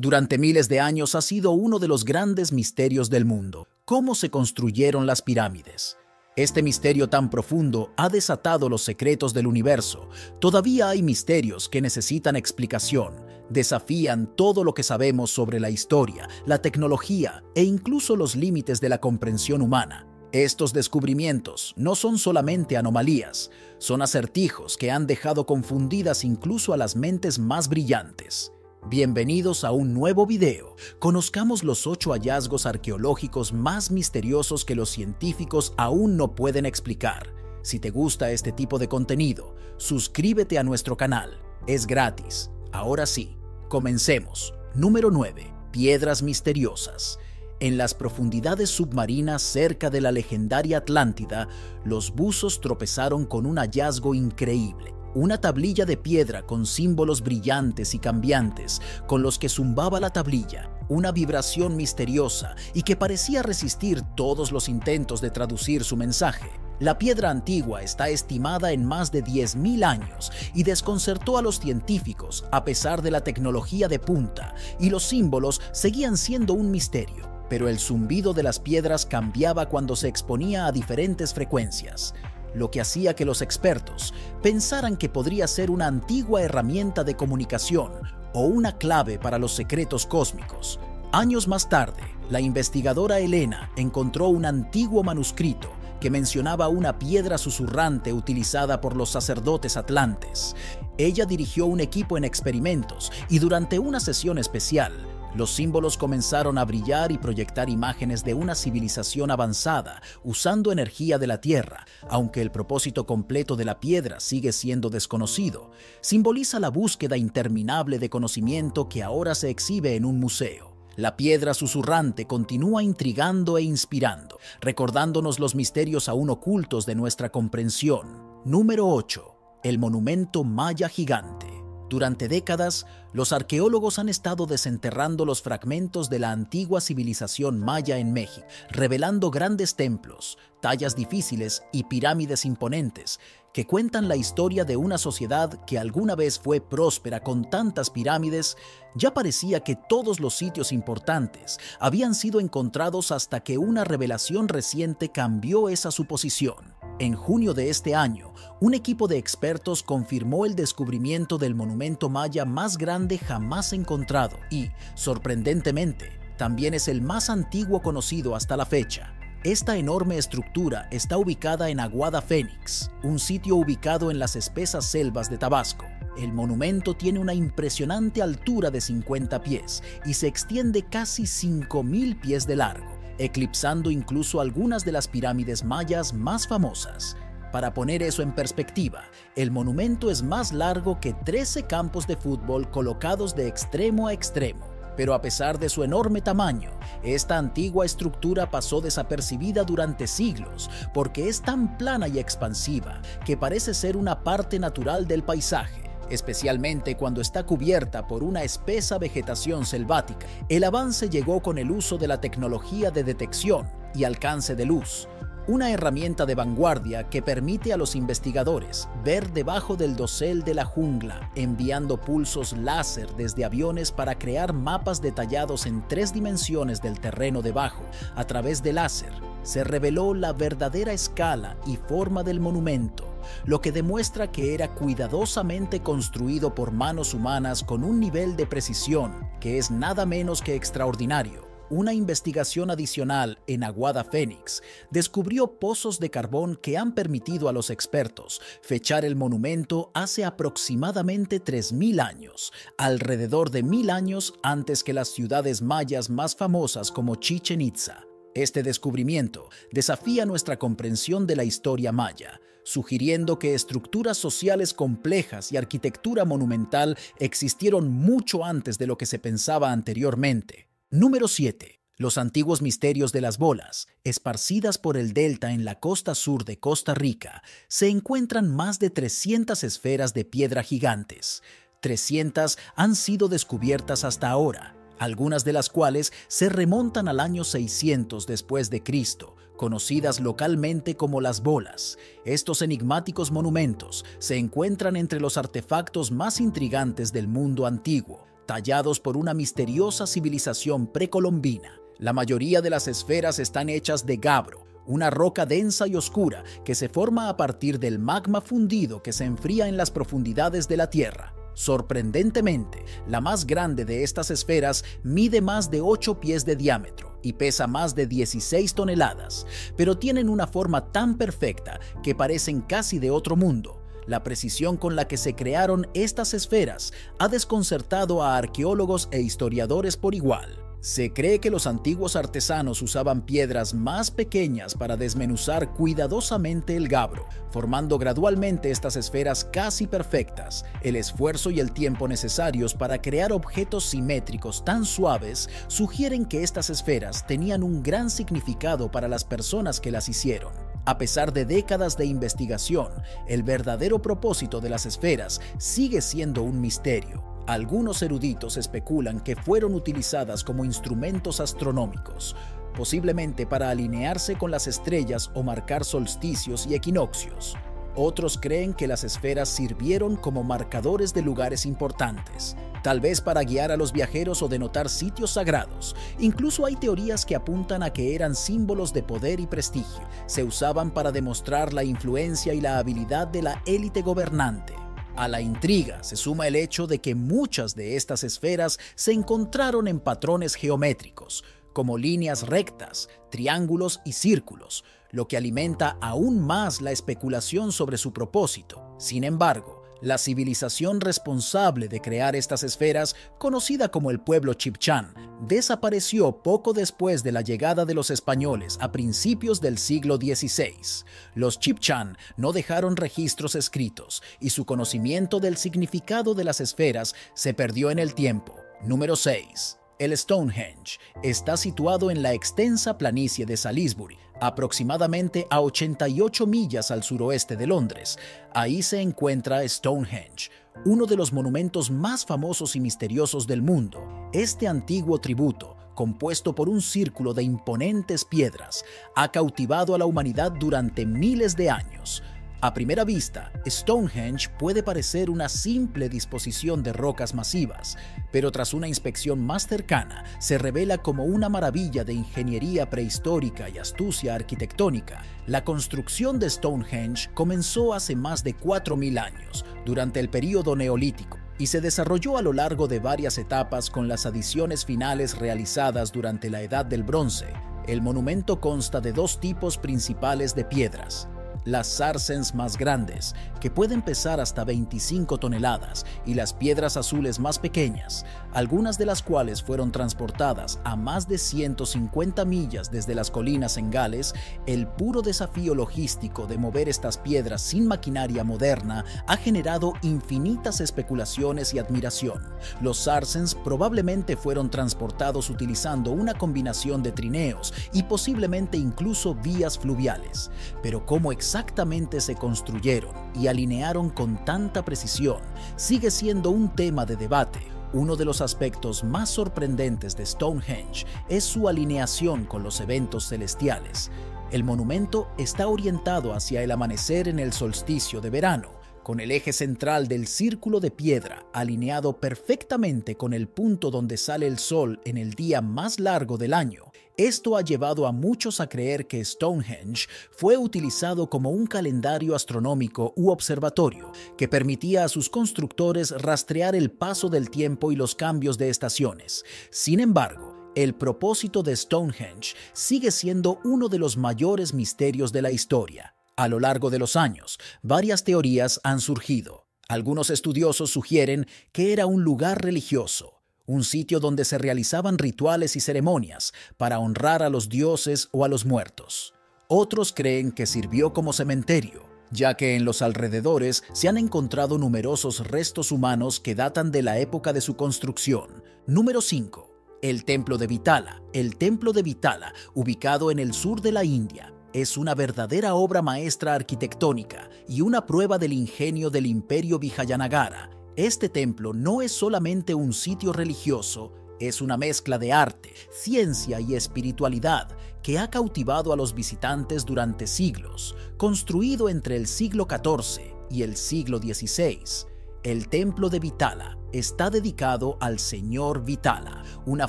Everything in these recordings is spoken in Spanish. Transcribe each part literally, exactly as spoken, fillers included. Durante miles de años ha sido uno de los grandes misterios del mundo, cómo se construyeron las pirámides. Este misterio tan profundo ha desatado los secretos del universo. Todavía hay misterios que necesitan explicación, desafían todo lo que sabemos sobre la historia, la tecnología e incluso los límites de la comprensión humana. Estos descubrimientos no son solamente anomalías, son acertijos que han dejado confundidas incluso a las mentes más brillantes. Bienvenidos a un nuevo video. Conozcamos los ocho hallazgos arqueológicos más misteriosos que los científicos aún no pueden explicar. Si te gusta este tipo de contenido, suscríbete a nuestro canal. Es gratis. Ahora sí, comencemos. Número nueve. Piedras misteriosas. En las profundidades submarinas cerca de la legendaria Atlántida, los buzos tropezaron con un hallazgo increíble. Una tablilla de piedra con símbolos brillantes y cambiantes, con los que zumbaba la tablilla, una vibración misteriosa y que parecía resistir todos los intentos de traducir su mensaje. La piedra antigua está estimada en más de diez mil años y desconcertó a los científicos a pesar de la tecnología de punta, y los símbolos seguían siendo un misterio. Pero el zumbido de las piedras cambiaba cuando se exponía a diferentes frecuencias, lo que hacía que los expertos pensaran que podría ser una antigua herramienta de comunicación o una clave para los secretos cósmicos. Años más tarde, la investigadora Elena encontró un antiguo manuscrito que mencionaba una piedra susurrante utilizada por los sacerdotes atlantes. Ella dirigió un equipo en experimentos y durante una sesión especial, los símbolos comenzaron a brillar y proyectar imágenes de una civilización avanzada, usando energía de la Tierra, aunque el propósito completo de la piedra sigue siendo desconocido. Simboliza la búsqueda interminable de conocimiento que ahora se exhibe en un museo. La piedra susurrante continúa intrigando e inspirando, recordándonos los misterios aún ocultos de nuestra comprensión. Número ocho. El monumento maya gigante. Durante décadas, los arqueólogos han estado desenterrando los fragmentos de la antigua civilización maya en México, revelando grandes templos, tallas difíciles y pirámides imponentes que cuentan la historia de una sociedad que alguna vez fue próspera. Con tantas pirámides, ya parecía que todos los sitios importantes habían sido encontrados hasta que una revelación reciente cambió esa suposición. En junio de este año, un equipo de expertos confirmó el descubrimiento del monumento maya más grande jamás encontrado y, sorprendentemente, también es el más antiguo conocido hasta la fecha. Esta enorme estructura está ubicada en Aguada Fénix, un sitio ubicado en las espesas selvas de Tabasco. El monumento tiene una impresionante altura de cincuenta pies y se extiende casi cinco mil pies de largo, eclipsando incluso algunas de las pirámides mayas más famosas. Para poner eso en perspectiva, el monumento es más largo que trece campos de fútbol colocados de extremo a extremo. Pero a pesar de su enorme tamaño, esta antigua estructura pasó desapercibida durante siglos porque es tan plana y expansiva que parece ser una parte natural del paisaje, especialmente cuando está cubierta por una espesa vegetación selvática. El avance llegó con el uso de la tecnología de detección y alcance de luz, una herramienta de vanguardia que permite a los investigadores ver debajo del dosel de la jungla, enviando pulsos láser desde aviones para crear mapas detallados en tres dimensiones del terreno debajo. A través del láser se reveló la verdadera escala y forma del monumento, lo que demuestra que era cuidadosamente construido por manos humanas con un nivel de precisión que es nada menos que extraordinario. Una investigación adicional en Aguada Fénix descubrió pozos de carbón que han permitido a los expertos fechar el monumento hace aproximadamente tres mil años, alrededor de mil años antes que las ciudades mayas más famosas como Chichén Itzá. Este descubrimiento desafía nuestra comprensión de la historia maya, sugiriendo que estructuras sociales complejas y arquitectura monumental existieron mucho antes de lo que se pensaba anteriormente. Número siete. Los antiguos misterios de las bolas, esparcidas por el delta en la costa sur de Costa Rica, se encuentran más de trescientas esferas de piedra gigantes. trescientas han sido descubiertas hasta ahora, algunas de las cuales se remontan al año seiscientos después de Cristo, conocidas localmente como las bolas. Estos enigmáticos monumentos se encuentran entre los artefactos más intrigantes del mundo antiguo, tallados por una misteriosa civilización precolombina. La mayoría de las esferas están hechas de gabbro, una roca densa y oscura que se forma a partir del magma fundido que se enfría en las profundidades de la Tierra. Sorprendentemente, la más grande de estas esferas mide más de ocho pies de diámetro y pesa más de dieciséis toneladas, pero tienen una forma tan perfecta que parecen casi de otro mundo. La precisión con la que se crearon estas esferas ha desconcertado a arqueólogos e historiadores por igual. Se cree que los antiguos artesanos usaban piedras más pequeñas para desmenuzar cuidadosamente el gabbro, formando gradualmente estas esferas casi perfectas. El esfuerzo y el tiempo necesarios para crear objetos simétricos tan suaves sugieren que estas esferas tenían un gran significado para las personas que las hicieron. A pesar de décadas de investigación, el verdadero propósito de las esferas sigue siendo un misterio. Algunos eruditos especulan que fueron utilizadas como instrumentos astronómicos, posiblemente para alinearse con las estrellas o marcar solsticios y equinoccios. Otros creen que las esferas sirvieron como marcadores de lugares importantes, tal vez para guiar a los viajeros o denotar sitios sagrados. Incluso hay teorías que apuntan a que eran símbolos de poder y prestigio. Se usaban para demostrar la influencia y la habilidad de la élite gobernante. A la intriga se suma el hecho de que muchas de estas esferas se encontraron en patrones geométricos, como líneas rectas, triángulos y círculos, lo que alimenta aún más la especulación sobre su propósito. Sin embargo, la civilización responsable de crear estas esferas, conocida como el pueblo Chipchán, desapareció poco después de la llegada de los españoles a principios del siglo dieciséis. Los Chipchán no dejaron registros escritos y su conocimiento del significado de las esferas se perdió en el tiempo. Número seis. El Stonehenge está situado en la extensa planicie de Salisbury, aproximadamente a ochenta y ocho millas al suroeste de Londres. Ahí se encuentra Stonehenge, uno de los monumentos más famosos y misteriosos del mundo. Este antiguo tributo, compuesto por un círculo de imponentes piedras, ha cautivado a la humanidad durante miles de años. A primera vista, Stonehenge puede parecer una simple disposición de rocas masivas, pero tras una inspección más cercana, se revela como una maravilla de ingeniería prehistórica y astucia arquitectónica. La construcción de Stonehenge comenzó hace más de cuatro mil años, durante el período neolítico, y se desarrolló a lo largo de varias etapas con las adiciones finales realizadas durante la Edad del Bronce. El monumento consta de dos tipos principales de piedras: las sarcens más grandes, que pueden pesar hasta veinticinco toneladas, y las piedras azules más pequeñas, algunas de las cuales fueron transportadas a más de ciento cincuenta millas desde las colinas en Gales. El puro desafío logístico de mover estas piedras sin maquinaria moderna ha generado infinitas especulaciones y admiración. Los sarcens probablemente fueron transportados utilizando una combinación de trineos y posiblemente incluso vías fluviales. Pero ¿cómo exactamente Exactamente se construyeron y alinearon con tanta precisión? Sigue siendo un tema de debate. Uno de los aspectos más sorprendentes de Stonehenge es su alineación con los eventos celestiales. El monumento está orientado hacia el amanecer en el solsticio de verano, con el eje central del círculo de piedra alineado perfectamente con el punto donde sale el sol en el día más largo del año. Esto ha llevado a muchos a creer que Stonehenge fue utilizado como un calendario astronómico u observatorio, que permitía a sus constructores rastrear el paso del tiempo y los cambios de estaciones. Sin embargo, el propósito de Stonehenge sigue siendo uno de los mayores misterios de la historia. A lo largo de los años, varias teorías han surgido. Algunos estudiosos sugieren que era un lugar religioso, un sitio donde se realizaban rituales y ceremonias para honrar a los dioses o a los muertos. Otros creen que sirvió como cementerio, ya que en los alrededores se han encontrado numerosos restos humanos que datan de la época de su construcción. Número cinco. El Templo de Vitala. El Templo de Vitala, ubicado en el sur de la India, es una verdadera obra maestra arquitectónica y una prueba del ingenio del imperio Vijayanagara. Este templo no es solamente un sitio religioso, es una mezcla de arte, ciencia y espiritualidad que ha cautivado a los visitantes durante siglos. Construido entre el siglo catorce y el siglo dieciséis, El Templo de Vitala está dedicado al señor Vitala, una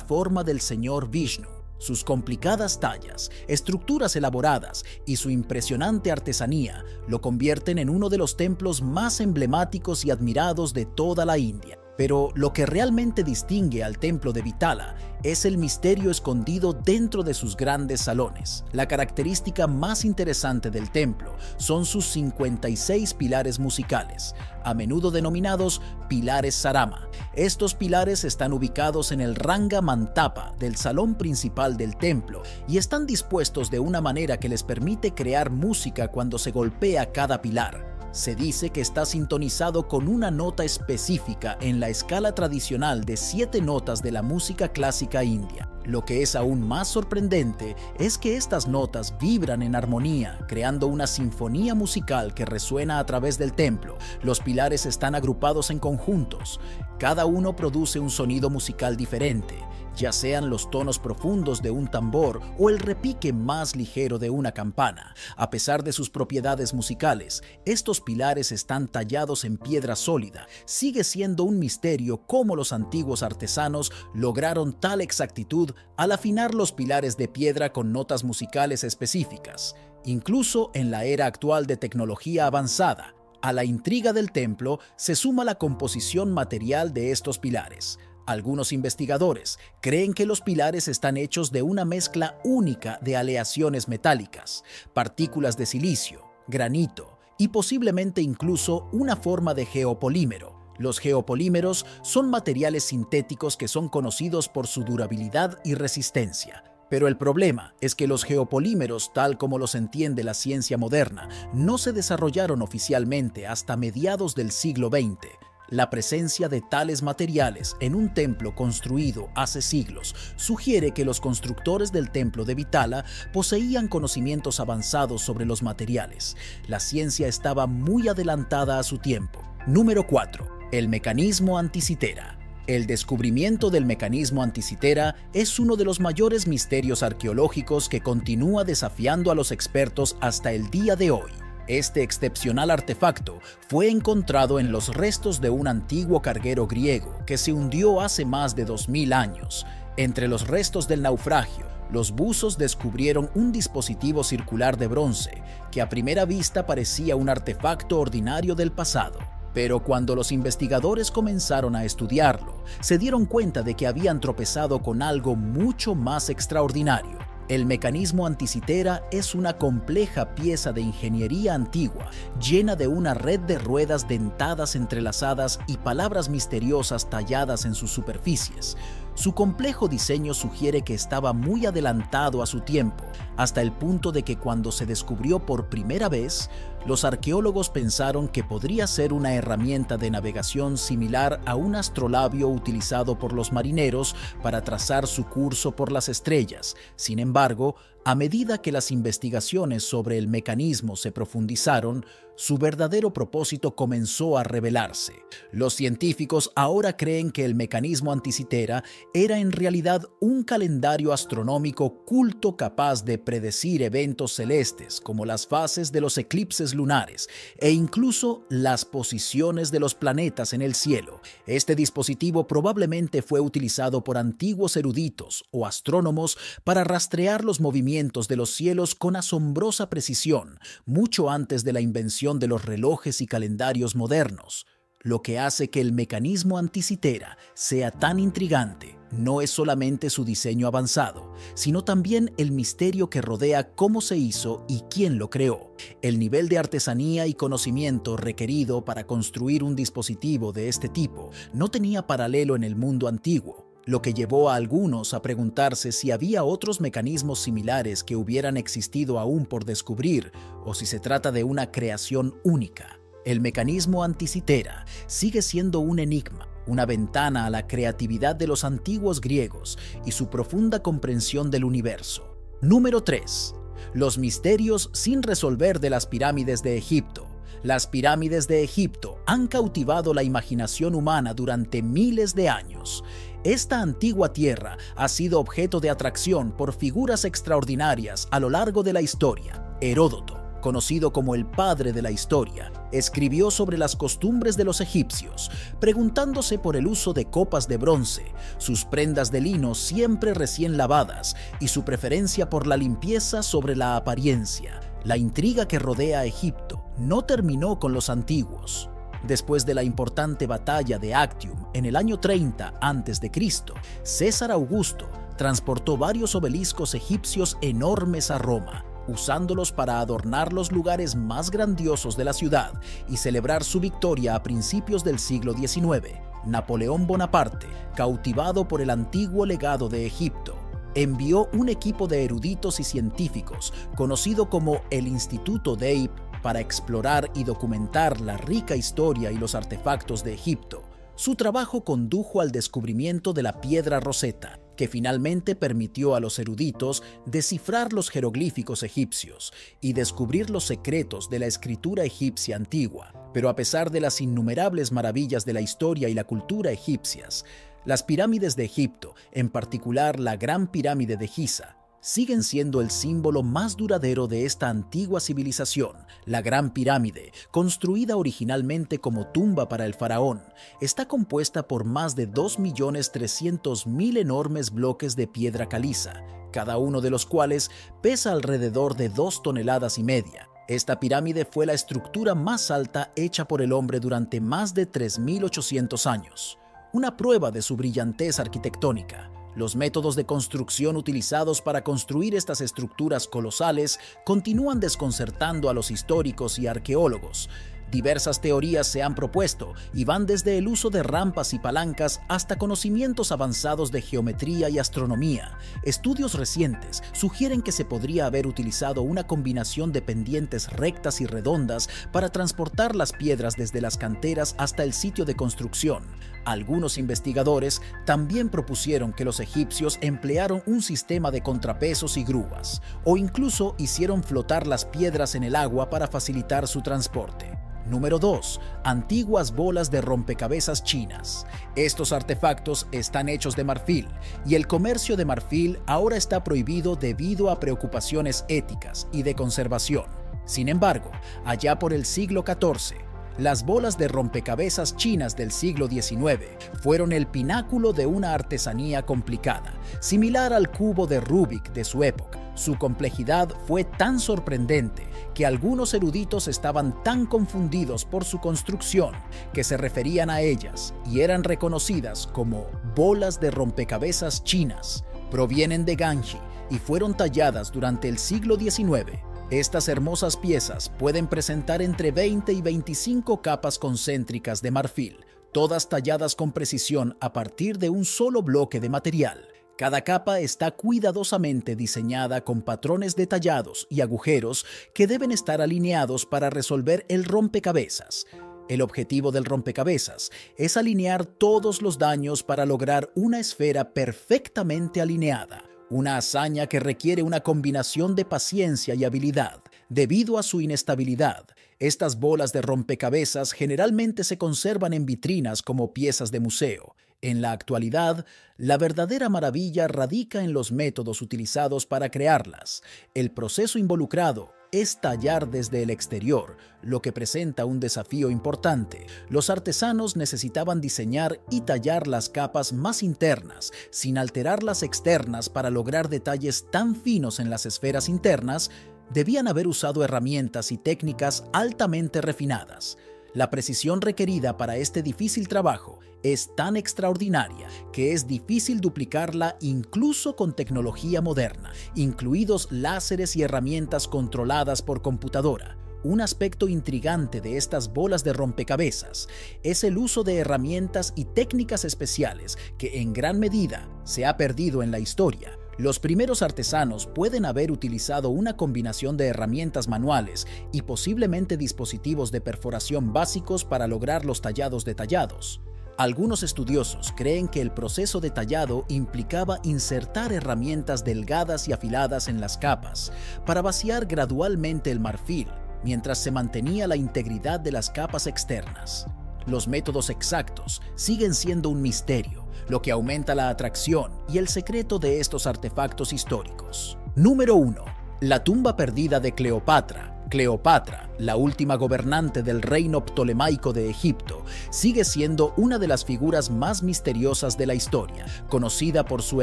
forma del señor Vishnu. Sus complicadas tallas, estructuras elaboradas y su impresionante artesanía lo convierten en uno de los templos más emblemáticos y admirados de toda la India. Pero lo que realmente distingue al Templo de Vitala es el misterio escondido dentro de sus grandes salones. La característica más interesante del templo son sus cincuenta y seis pilares musicales, a menudo denominados pilares Sarama. Estos pilares están ubicados en el Ranga Mantapa del salón principal del templo y están dispuestos de una manera que les permite crear música cuando se golpea cada pilar. Se dice que está sintonizado con una nota específica en la escala tradicional de siete notas de la música clásica india. Lo que es aún más sorprendente es que estas notas vibran en armonía, creando una sinfonía musical que resuena a través del templo. Los pilares están agrupados en conjuntos. Cada uno produce un sonido musical diferente, ya sean los tonos profundos de un tambor o el repique más ligero de una campana. A pesar de sus propiedades musicales, estos pilares están tallados en piedra sólida. Sigue siendo un misterio cómo los antiguos artesanos lograron tal exactitud al afinar los pilares de piedra con notas musicales específicas, incluso en la era actual de tecnología avanzada. A la intriga del templo se suma la composición material de estos pilares. Algunos investigadores creen que los pilares están hechos de una mezcla única de aleaciones metálicas, partículas de silicio, granito y posiblemente incluso una forma de geopolímero. Los geopolímeros son materiales sintéticos que son conocidos por su durabilidad y resistencia. Pero el problema es que los geopolímeros, tal como los entiende la ciencia moderna, no se desarrollaron oficialmente hasta mediados del siglo veinte. La presencia de tales materiales en un templo construido hace siglos sugiere que los constructores del templo de Vitala poseían conocimientos avanzados sobre los materiales. La ciencia estaba muy adelantada a su tiempo. Número cuatro. El mecanismo Anticitera. El descubrimiento del mecanismo Anticitera es uno de los mayores misterios arqueológicos que continúa desafiando a los expertos hasta el día de hoy. Este excepcional artefacto fue encontrado en los restos de un antiguo carguero griego que se hundió hace más de dos mil años. Entre los restos del naufragio, los buzos descubrieron un dispositivo circular de bronce que a primera vista parecía un artefacto ordinario del pasado. Pero cuando los investigadores comenzaron a estudiarlo, se dieron cuenta de que habían tropezado con algo mucho más extraordinario. El mecanismo Anticitera es una compleja pieza de ingeniería antigua, llena de una red de ruedas dentadas entrelazadas y palabras misteriosas talladas en sus superficies. Su complejo diseño sugiere que estaba muy adelantado a su tiempo, hasta el punto de que cuando se descubrió por primera vez, los arqueólogos pensaron que podría ser una herramienta de navegación similar a un astrolabio utilizado por los marineros para trazar su curso por las estrellas. Sin embargo, a medida que las investigaciones sobre el mecanismo se profundizaron, su verdadero propósito comenzó a revelarse. Los científicos ahora creen que el mecanismo Anticitera era en realidad un calendario astronómico oculto capaz de predecir eventos celestes como las fases de los eclipses lunares e incluso las posiciones de los planetas en el cielo. Este dispositivo probablemente fue utilizado por antiguos eruditos o astrónomos para rastrear los movimientos de los cielos con asombrosa precisión, mucho antes de la invención de los relojes y calendarios modernos. Lo que hace que el mecanismo Anticitera sea tan intrigante no es solamente su diseño avanzado, sino también el misterio que rodea cómo se hizo y quién lo creó. El nivel de artesanía y conocimiento requerido para construir un dispositivo de este tipo no tenía paralelo en el mundo antiguo, lo que llevó a algunos a preguntarse si había otros mecanismos similares que hubieran existido aún por descubrir o si se trata de una creación única. El mecanismo Anticitera sigue siendo un enigma, una ventana a la creatividad de los antiguos griegos y su profunda comprensión del universo. Número tres. Los misterios sin resolver de las pirámides de Egipto. Las pirámides de Egipto han cautivado la imaginación humana durante miles de años. Esta antigua tierra ha sido objeto de atracción por figuras extraordinarias a lo largo de la historia. Heródoto, conocido como el padre de la historia, escribió sobre las costumbres de los egipcios, preguntándose por el uso de copas de bronce, sus prendas de lino siempre recién lavadas y su preferencia por la limpieza sobre la apariencia. La intriga que rodea a Egipto no terminó con los antiguos. Después de la importante batalla de Actium en el año treinta antes de Cristo, César Augusto transportó varios obeliscos egipcios enormes a Roma, usándolos para adornar los lugares más grandiosos de la ciudad y celebrar su victoria a principios del siglo diecinueve. Napoleón Bonaparte, cautivado por el antiguo legado de Egipto, envió un equipo de eruditos y científicos, conocido como el Instituto de Egipto, para explorar y documentar la rica historia y los artefactos de Egipto. Su trabajo condujo al descubrimiento de la Piedra Roseta, que finalmente permitió a los eruditos descifrar los jeroglíficos egipcios y descubrir los secretos de la escritura egipcia antigua. Pero a pesar de las innumerables maravillas de la historia y la cultura egipcias, las pirámides de Egipto, en particular la Gran Pirámide de Giza, siguen siendo el símbolo más duradero de esta antigua civilización. La Gran Pirámide, construida originalmente como tumba para el faraón, está compuesta por más de dos millones trescientos mil enormes bloques de piedra caliza, cada uno de los cuales pesa alrededor de dos toneladas y media. Esta pirámide fue la estructura más alta hecha por el hombre durante más de tres mil ochocientos años, una prueba de su brillantez arquitectónica. Los métodos de construcción utilizados para construir estas estructuras colosales continúan desconcertando a los históricos y arqueólogos. Diversas teorías se han propuesto y van desde el uso de rampas y palancas hasta conocimientos avanzados de geometría y astronomía. Estudios recientes sugieren que se podría haber utilizado una combinación de pendientes rectas y redondas para transportar las piedras desde las canteras hasta el sitio de construcción. Algunos investigadores también propusieron que los egipcios emplearon un sistema de contrapesos y grúas, o incluso hicieron flotar las piedras en el agua para facilitar su transporte. Número dos. Antiguas bolas de rompecabezas chinas. Estos artefactos están hechos de marfil, y el comercio de marfil ahora está prohibido debido a preocupaciones éticas y de conservación. Sin embargo, allá por el siglo catorce, las bolas de rompecabezas chinas del siglo diecinueve fueron el pináculo de una artesanía complicada, similar al cubo de Rubik de su época. Su complejidad fue tan sorprendente que algunos eruditos estaban tan confundidos por su construcción que se referían a ellas y eran reconocidas como bolas de rompecabezas chinas. Provienen de Gansu y fueron talladas durante el siglo diecinueve. Estas hermosas piezas pueden presentar entre veinte y veinticinco capas concéntricas de marfil, todas talladas con precisión a partir de un solo bloque de material. Cada capa está cuidadosamente diseñada con patrones detallados y agujeros que deben estar alineados para resolver el rompecabezas. El objetivo del rompecabezas es alinear todos los daños para lograr una esfera perfectamente alineada, una hazaña que requiere una combinación de paciencia y habilidad. Debido a su inestabilidad, estas bolas de rompecabezas generalmente se conservan en vitrinas como piezas de museo. En la actualidad, la verdadera maravilla radica en los métodos utilizados para crearlas. El proceso involucrado es tallar desde el exterior, lo que presenta un desafío importante. Los artesanos necesitaban diseñar y tallar las capas más internas, sin alterar las externas, para lograr detalles tan finos en las esferas internas. Debían haber usado herramientas y técnicas altamente refinadas. La precisión requerida para este difícil trabajo es tan extraordinaria que es difícil duplicarla incluso con tecnología moderna, incluidos láseres y herramientas controladas por computadora. Un aspecto intrigante de estas bolas de rompecabezas es el uso de herramientas y técnicas especiales que en gran medida se ha perdido en la historia. Los primeros artesanos pueden haber utilizado una combinación de herramientas manuales y posiblemente dispositivos de perforación básicos para lograr los tallados detallados. Algunos estudiosos creen que el proceso de tallado implicaba insertar herramientas delgadas y afiladas en las capas para vaciar gradualmente el marfil mientras se mantenía la integridad de las capas externas. Los métodos exactos siguen siendo un misterio, lo que aumenta la atracción y el secreto de estos artefactos históricos. Número uno. La tumba perdida de Cleopatra, Cleopatra, la última gobernante del reino ptolemaico de Egipto, sigue siendo una de las figuras más misteriosas de la historia, conocida por su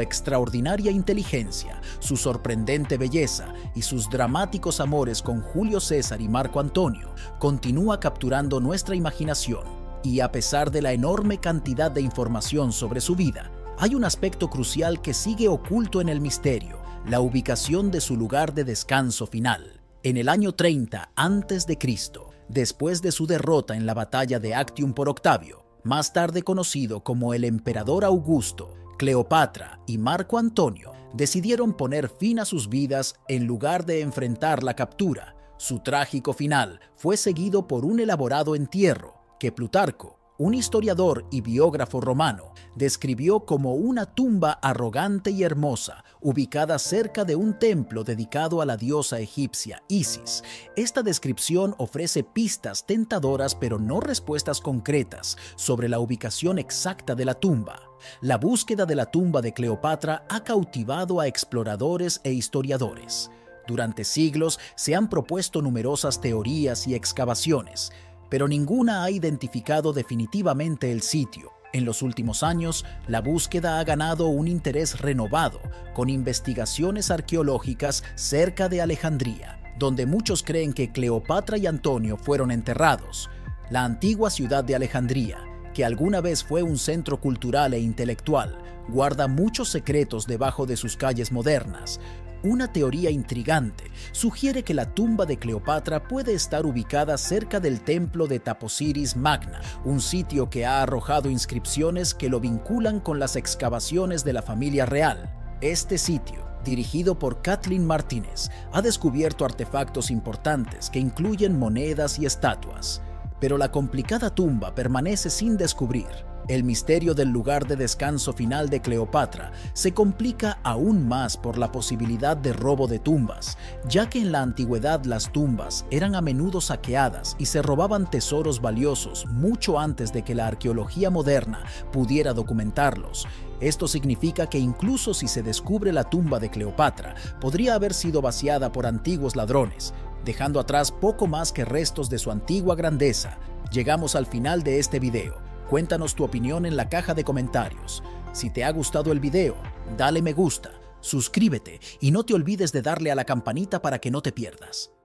extraordinaria inteligencia, su sorprendente belleza y sus dramáticos amores con Julio César y Marco Antonio. Continúa capturando nuestra imaginación, y a pesar de la enorme cantidad de información sobre su vida, hay un aspecto crucial que sigue oculto en el misterio: la ubicación de su lugar de descanso final. En el año treinta antes de Cristo, después de su derrota en la batalla de Actium por Octavio, más tarde conocido como el emperador Augusto, Cleopatra y Marco Antonio decidieron poner fin a sus vidas en lugar de enfrentar la captura. Su trágico final fue seguido por un elaborado entierro que Plutarco, un historiador y biógrafo romano, describió como una tumba arrogante y hermosa, ubicada cerca de un templo dedicado a la diosa egipcia Isis. Esta descripción ofrece pistas tentadoras, pero no respuestas concretas sobre la ubicación exacta de la tumba. La búsqueda de la tumba de Cleopatra ha cautivado a exploradores e historiadores. Durante siglos se han propuesto numerosas teorías y excavaciones, pero ninguna ha identificado definitivamente el sitio. En los últimos años, la búsqueda ha ganado un interés renovado, con investigaciones arqueológicas cerca de Alejandría, donde muchos creen que Cleopatra y Antonio fueron enterrados. La antigua ciudad de Alejandría, que alguna vez fue un centro cultural e intelectual, guarda muchos secretos debajo de sus calles modernas. Una teoría intrigante sugiere que la tumba de Cleopatra puede estar ubicada cerca del templo de Taposiris Magna, un sitio que ha arrojado inscripciones que lo vinculan con las excavaciones de la familia real. Este sitio, dirigido por Kathleen Martínez, ha descubierto artefactos importantes que incluyen monedas y estatuas. Pero la complicada tumba permanece sin descubrir. El misterio del lugar de descanso final de Cleopatra se complica aún más por la posibilidad de robo de tumbas, ya que en la antigüedad las tumbas eran a menudo saqueadas y se robaban tesoros valiosos mucho antes de que la arqueología moderna pudiera documentarlos. Esto significa que incluso si se descubre la tumba de Cleopatra, podría haber sido vaciada por antiguos ladrones, dejando atrás poco más que restos de su antigua grandeza. Llegamos al final de este video. Cuéntanos tu opinión en la caja de comentarios. Si te ha gustado el video, dale me gusta, suscríbete y no te olvides de darle a la campanita para que no te pierdas.